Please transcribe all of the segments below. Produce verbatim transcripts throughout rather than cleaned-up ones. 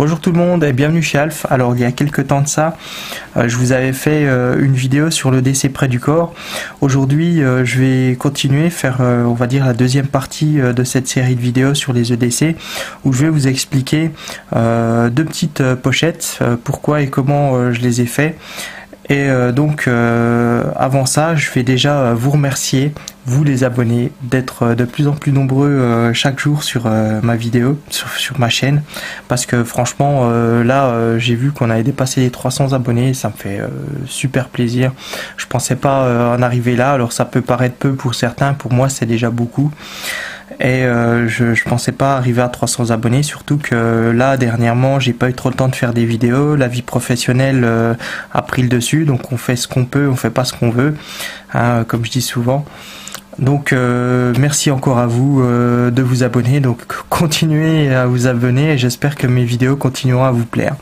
Bonjour tout le monde et bienvenue chez Alf. Alors il y a quelques temps de ça, euh, je vous avais fait euh, une vidéo sur le décès près du corps. Aujourd'hui euh, je vais continuer, faire euh, on va dire la deuxième partie euh, de cette série de vidéos sur les E D C, où je vais vous expliquer euh, deux petites euh, pochettes, euh, pourquoi et comment euh, je les ai fait. Et euh, donc euh, avant ça, je vais déjà vous remercier, vous les abonnés, d'être de plus en plus nombreux euh, chaque jour sur euh, ma vidéo, sur, sur ma chaîne, parce que franchement euh, là euh, j'ai vu qu'on avait dépassé les trois cents abonnés, ça me fait euh, super plaisir. Je pensais pas euh, en arriver là. Alors ça peut paraître peu pour certains, pour moi c'est déjà beaucoup. Et euh, je, je pensais pas arriver à trois cents abonnés, surtout que là dernièrement j'ai pas eu trop le temps de faire des vidéos, la vie professionnelle euh, a pris le dessus, donc on fait ce qu'on peut, on fait pas ce qu'on veut, hein, comme je dis souvent. Donc euh, merci encore à vous euh, de vous abonner, donc continuez à vous abonner et j'espère que mes vidéos continueront à vous plaire.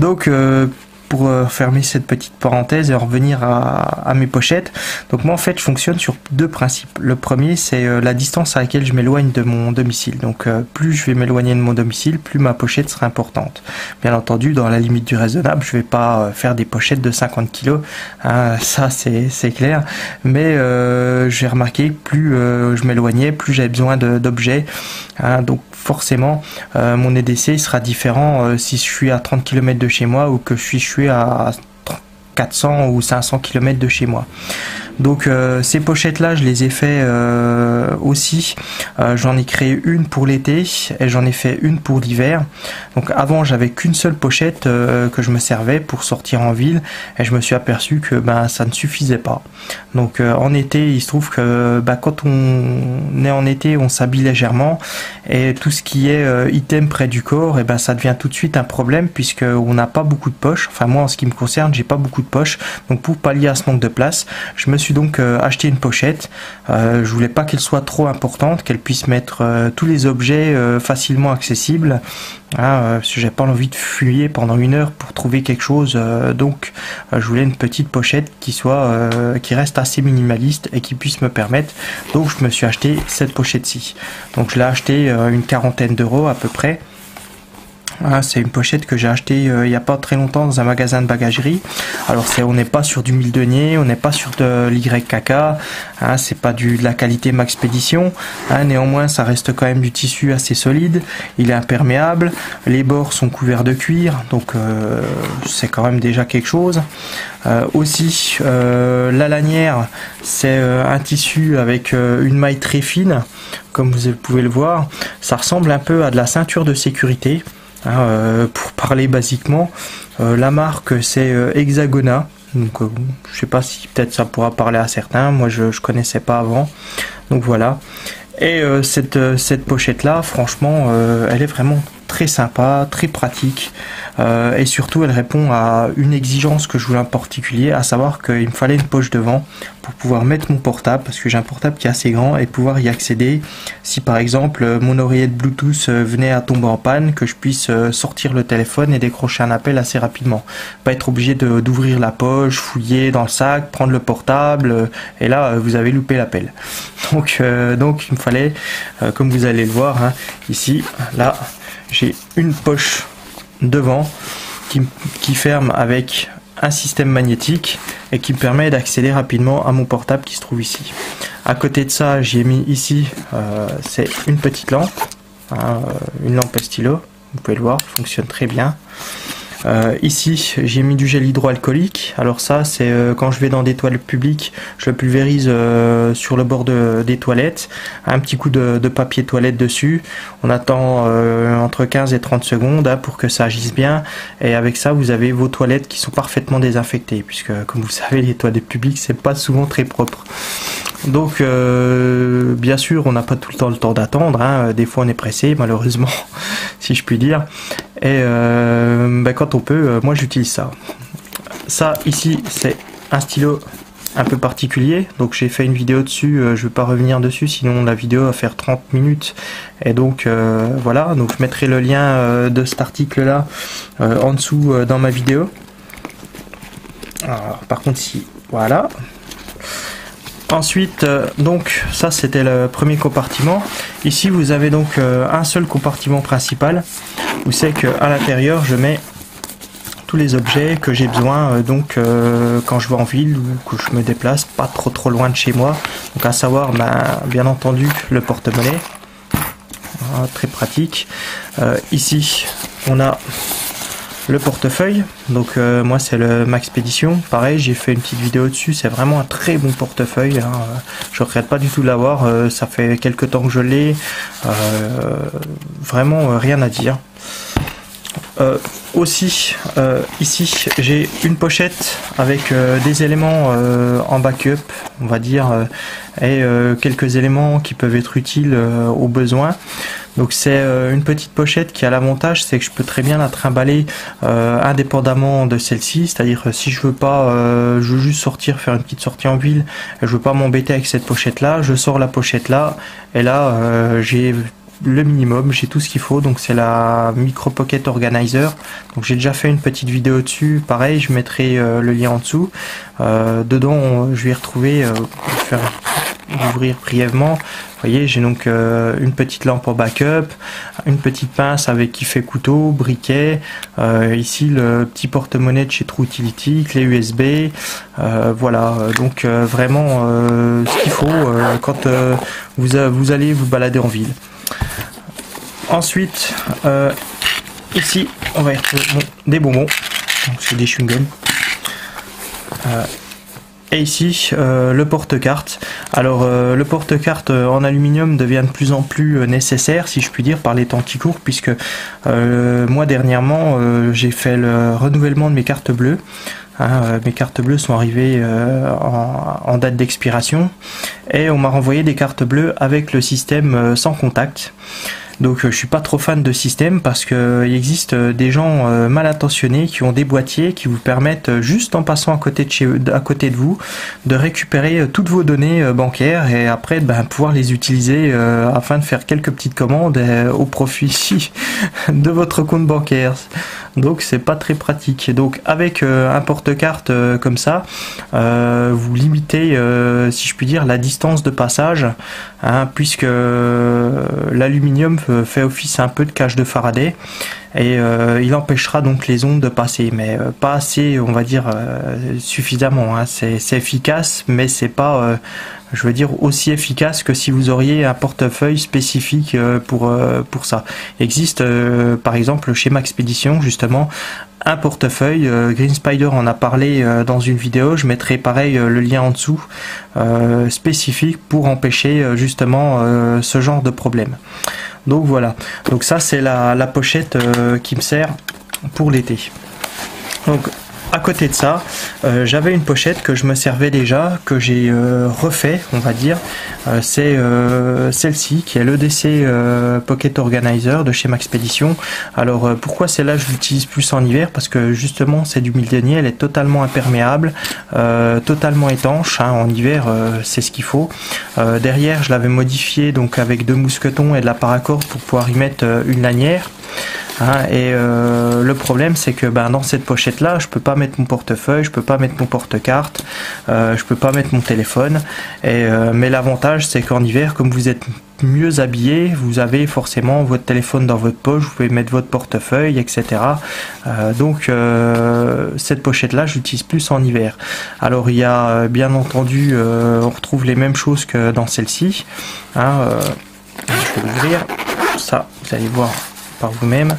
Donc euh, pour euh, fermer cette petite parenthèse et en revenir à, à mes pochettes, donc moi en fait je fonctionne sur deux principes. Le premier c'est euh, la distance à laquelle je m'éloigne de mon domicile, donc euh, plus je vais m'éloigner de mon domicile, plus ma pochette sera importante. Bien entendu dans la limite du raisonnable, je vais pas euh, faire des pochettes de cinquante kilos, hein, ça c'est clair, mais euh, j'ai remarqué que plus euh, je m'éloignais, plus j'avais besoin d'objets, hein, donc forcément euh, mon E D C sera différent euh, si je suis à trente kilomètres de chez moi ou que je suis à quatre cents ou cinq cents kilomètres de chez moi. Donc euh, ces pochettes là je les ai fait euh, aussi, euh, j'en ai créé une pour l'été et j'en ai fait une pour l'hiver. Donc avant j'avais qu'une seule pochette euh, que je me servais pour sortir en ville et je me suis aperçu que ben, ça ne suffisait pas. Donc euh, en été il se trouve que ben, quand on est en été on s'habille légèrement et tout ce qui est euh, item près du corps, et ben, ça devient tout de suite un problème puisque on n'a pas beaucoup de poches. Enfin moi en ce qui me concerne j'ai pas beaucoup de poches, donc pour pallier à ce manque de place je me suis donc euh, acheté une pochette. Euh, je voulais pas qu'elle soit trop importante, qu'elle puisse mettre euh, tous les objets euh, facilement accessibles, hein, euh, parce que j'ai pas envie de fouiller pendant une heure pour trouver quelque chose, euh, donc euh, je voulais une petite pochette qui soit euh, qui reste assez minimaliste et qui puisse me permettre. Donc je me suis acheté cette pochette-ci, donc je l'ai acheté euh, une quarantaine d'euros à peu près. Ah, c'est une pochette que j'ai achetée euh, il n'y a pas très longtemps dans un magasin de bagagerie. Alors c'est, on n'est pas sur du mille deniers, on n'est pas sur de l'Y K K, hein, c'est pas du, de la qualité Maxpedition, hein, néanmoins ça reste quand même du tissu assez solide, il est imperméable, les bords sont couverts de cuir, donc euh, c'est quand même déjà quelque chose. Euh, aussi euh, la lanière c'est euh, un tissu avec euh, une maille très fine, comme vous pouvez le voir, ça ressemble un peu à de la ceinture de sécurité. Hein, euh, pour parler basiquement, euh, la marque c'est euh, Hexagona, donc euh, je sais pas si peut-être ça pourra parler à certains, moi je, je connaissais pas avant, donc voilà. Et euh, cette, euh, cette pochette là franchement euh, elle est vraiment très sympa, très pratique, euh, et surtout elle répond à une exigence que je voulais en particulier, à savoir qu'il me fallait une poche devant pour pouvoir mettre mon portable, parce que j'ai un portable qui est assez grand et pouvoir y accéder si par exemple mon oreillette Bluetooth venait à tomber en panne, que je puisse sortir le téléphone et décrocher un appel assez rapidement, pas être obligé d'ouvrir la poche, fouiller dans le sac, prendre le portable et là vous avez loupé l'appel. Donc, euh, donc il me fallait, euh, comme vous allez le voir, hein, ici, là j'ai une poche devant qui, qui ferme avec un système magnétique et qui me permet d'accéder rapidement à mon portable qui se trouve ici. À côté de ça, j'ai mis ici, euh, c'est une petite lampe, hein, une lampe à stylo, vous pouvez le voir, fonctionne très bien. Euh, ici j'ai mis du gel hydroalcoolique, alors ça c'est euh, quand je vais dans des toilettes publiques, je le pulvérise euh, sur le bord de, des toilettes, un petit coup de, de papier toilette dessus, on attend euh, entre quinze et trente secondes, hein, pour que ça agisse bien, et avec ça vous avez vos toilettes qui sont parfaitement désinfectées, puisque comme vous savez les toilettes publiques c'est pas souvent très propre. Donc euh, bien sûr on n'a pas tout le temps le temps d'attendre, hein, des fois on est pressé malheureusement si je puis dire, et euh, ben, quand on peut, euh, moi j'utilise ça. Ça ici c'est un stylo un peu particulier, donc j'ai fait une vidéo dessus, euh, je ne vais pas revenir dessus sinon la vidéo va faire trente minutes, et donc euh, voilà, donc je mettrai le lien euh, de cet article là euh, en dessous euh, dans ma vidéo. Alors, par contre si, voilà. Ensuite, euh, donc ça c'était le premier compartiment. Ici vous avez donc euh, un seul compartiment principal où c'est qu'à l'intérieur je mets tous les objets que j'ai besoin euh, donc euh, quand je vais en ville ou que je me déplace pas trop trop loin de chez moi. Donc à savoir bah, bien entendu le porte-monnaie, voilà, très pratique. Euh, ici on a le portefeuille, donc euh, moi c'est le Maxpedition, pareil j'ai fait une petite vidéo dessus, c'est vraiment un très bon portefeuille, hein. Je regrette pas du tout de l'avoir, euh, ça fait quelques temps que je l'ai, euh, vraiment euh, rien à dire. Euh, aussi euh, ici j'ai une pochette avec euh, des éléments euh, en backup on va dire euh, et euh, quelques éléments qui peuvent être utiles euh, aux besoins. Donc c'est euh, une petite pochette qui a l'avantage c'est que je peux très bien la trimballer euh, indépendamment de celle-ci, c'est-à-dire si je veux pas euh, je veux juste sortir faire une petite sortie en ville et je veux pas m'embêter avec cette pochette là, je sors la pochette là et là euh, j'ai le minimum, j'ai tout ce qu'il faut. Donc c'est la micro pocket organizer, donc j'ai déjà fait une petite vidéo dessus, pareil je mettrai euh, le lien en dessous. Euh, dedans on, je vais retrouver euh, faire ouvrir brièvement, vous voyez j'ai donc euh, une petite lampe en backup, une petite pince avec qui fait couteau, briquet, euh, ici le petit porte-monnaie de chez True Utility, clé U S B, euh, voilà donc euh, vraiment euh, ce qu'il faut euh, quand euh, vous, vous allez vous balader en ville. Ensuite, euh, ici, on va y retrouver des bonbons, donc c'est des chewing-gums. Euh, et ici, euh, le porte-carte. Alors, euh, le porte-carte en aluminium devient de plus en plus nécessaire, si je puis dire, par les temps qui courent, puisque euh, moi, dernièrement, euh, j'ai fait le renouvellement de mes cartes bleues. Hein, euh, mes cartes bleues sont arrivées euh, en, en date d'expiration, et on m'a renvoyé des cartes bleues avec le système euh, sans contact. Donc euh, je suis pas trop fan de système parce que euh, il existe euh, des gens euh, mal intentionnés qui ont des boîtiers qui vous permettent euh, juste en passant à côté de chez à côté de vous de récupérer euh, toutes vos données euh, bancaires et après ben, pouvoir les utiliser euh, afin de faire quelques petites commandes euh, au profit de votre compte bancaire. Donc c'est pas très pratique. Donc avec euh, un porte-carte euh, comme ça, euh, vous limitez, euh, si je puis dire, la distance de passage, hein, puisque euh, l'aluminium fait office un peu de cage de Faraday et euh, il empêchera donc les ondes de passer, mais euh, pas assez, on va dire euh, suffisamment, hein. C'est efficace mais c'est pas euh, je veux dire aussi efficace que si vous auriez un portefeuille spécifique euh, pour, euh, pour ça. Il existe euh, par exemple chez Maxpedition justement un portefeuille, euh, Green Spider en a parlé euh, dans une vidéo, je mettrai pareil euh, le lien en dessous, euh, spécifique pour empêcher euh, justement euh, ce genre de problème. Donc voilà, donc ça c'est la, la pochette euh, qui me sert pour l'été. Donc à côté de ça, euh, j'avais une pochette que je me servais déjà, que j'ai euh, refait, on va dire. Euh, c'est euh, celle-ci qui est l'E D C euh, Pocket Organizer de chez Maxpedition. Alors euh, pourquoi celle-là je l'utilise plus en hiver? Parce que justement c'est du mille deniers, elle est totalement imperméable, euh, totalement étanche. Hein, en hiver euh, c'est ce qu'il faut. Euh, derrière je l'avais modifié donc avec deux mousquetons et de la paracorde pour pouvoir y mettre euh, une lanière. Hein, et euh, le problème c'est que ben, dans cette pochette là je peux pas mettre mon portefeuille, je peux pas mettre mon porte-carte, euh, je peux pas mettre mon téléphone et, euh, mais l'avantage c'est qu'en hiver comme vous êtes mieux habillé vous avez forcément votre téléphone dans votre poche, vous pouvez mettre votre portefeuille etc. euh, donc euh, cette pochette là j'utilise plus en hiver. Alors il y a bien entendu euh, on retrouve les mêmes choses que dans celle-ci, hein, euh, je vais l'ouvrir, ça vous allez voir par vous-même.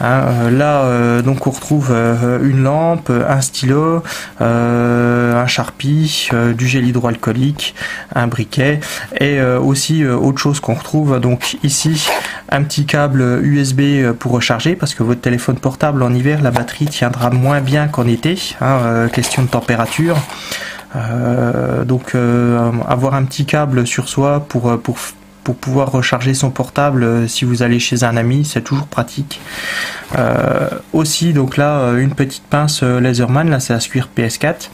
Hein, euh, là, euh, donc on retrouve euh, une lampe, un stylo, euh, un Sharpie, euh, du gel hydroalcoolique, un briquet et euh, aussi euh, autre chose qu'on retrouve. Donc ici, un petit câble U S B pour recharger parce que votre téléphone portable en hiver, la batterie tiendra moins bien qu'en été. Hein, euh, question de température. Euh, donc euh, avoir un petit câble sur soi pour pour pour pouvoir recharger son portable euh, si vous allez chez un ami, c'est toujours pratique. Euh, aussi donc là euh, une petite pince euh, Leatherman, là c'est la square P S quatre,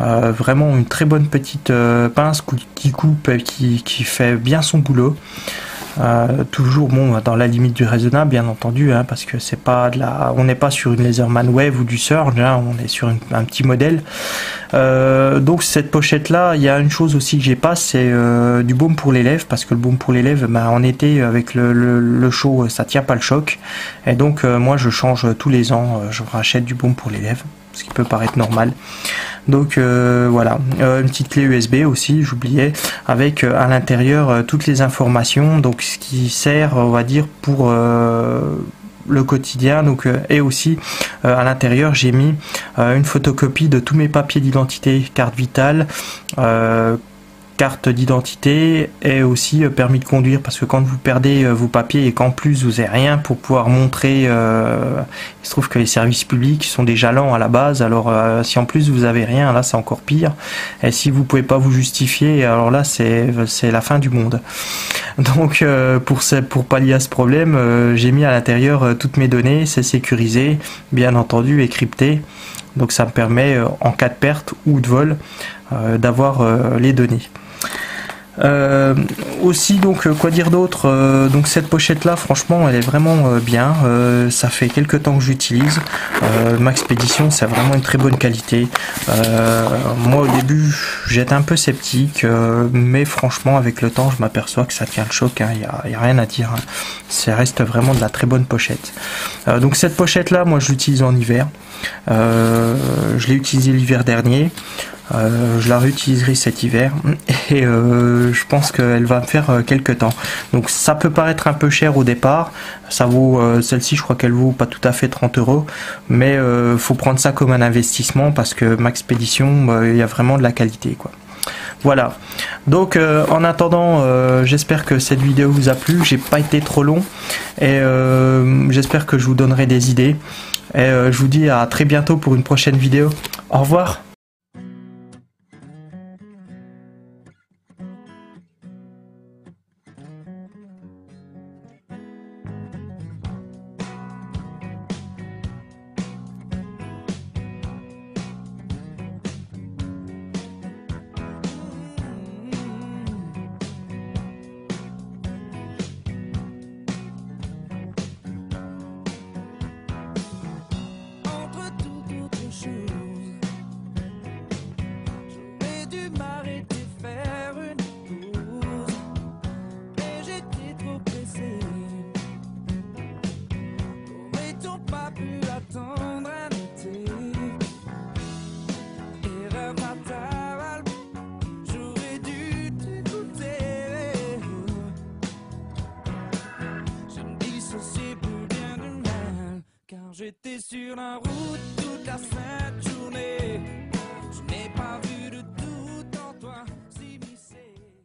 euh, vraiment une très bonne petite euh, pince qui coupe et qui, qui fait bien son boulot. Euh, toujours bon, dans la limite du raisonnable bien entendu, hein, parce que c'est pas de la, on n'est pas sur une Leatherman Wave ou du Surge, hein, on est sur une, un petit modèle. Euh, donc cette pochette là, il y a une chose aussi que j'ai pas, c'est euh, du baume pour les lèvres, parce que le baume pour les lèvres, bah, en été avec le, le, le chaud, ça tient pas le choc, et donc euh, moi je change tous les ans, je rachète du baume pour les lèvres, ce qui peut paraître normal. Donc euh, voilà, euh, une petite clé U S B aussi, j'oubliais, avec euh, à l'intérieur euh, toutes les informations, donc ce qui sert, on va dire, pour euh, le quotidien. Donc euh, et aussi euh, à l'intérieur j'ai mis euh, une photocopie de tous mes papiers d'identité, carte vitale, euh, carte d'identité et aussi permis de conduire, parce que quand vous perdez vos papiers et qu'en plus vous n'avez rien pour pouvoir montrer, euh, il se trouve que les services publics sont déjà lents à la base, alors euh, si en plus vous avez rien, là c'est encore pire, et si vous pouvez pas vous justifier, alors là c'est c'est la fin du monde. Donc euh, pour, ce, pour pallier à ce problème, euh, j'ai mis à l'intérieur euh, toutes mes données, c'est sécurisé bien entendu et crypté, donc ça me permet euh, en cas de perte ou de vol euh, d'avoir euh, les données. Euh, aussi, donc quoi dire d'autre, euh, donc cette pochette là franchement elle est vraiment euh, bien, euh, ça fait quelques temps que j'utilise, euh, Maxpedition, c'est vraiment une très bonne qualité. Euh, moi au début j'étais un peu sceptique, euh, mais franchement avec le temps je m'aperçois que ça tient le choc, il hein, n'y a, a rien à dire, hein. Ça reste vraiment de la très bonne pochette. Euh, donc cette pochette là moi je l'utilise en hiver, euh, je l'ai utilisée l'hiver dernier. Euh, je la réutiliserai cet hiver et euh, je pense qu'elle va me faire euh, quelques temps. Donc ça peut paraître un peu cher au départ, ça vaut euh, celle-ci je crois qu'elle vaut pas tout à fait trente euros, mais euh, faut prendre ça comme un investissement parce que Maxpedition, il euh, y a vraiment de la qualité quoi. Voilà, donc euh, en attendant, euh, j'espère que cette vidéo vous a plu, j'ai pas été trop long et euh, j'espère que je vous donnerai des idées et euh, je vous dis à très bientôt pour une prochaine vidéo. Au revoir. J'étais sur la route toute la sainte journée, je n'ai pas vu.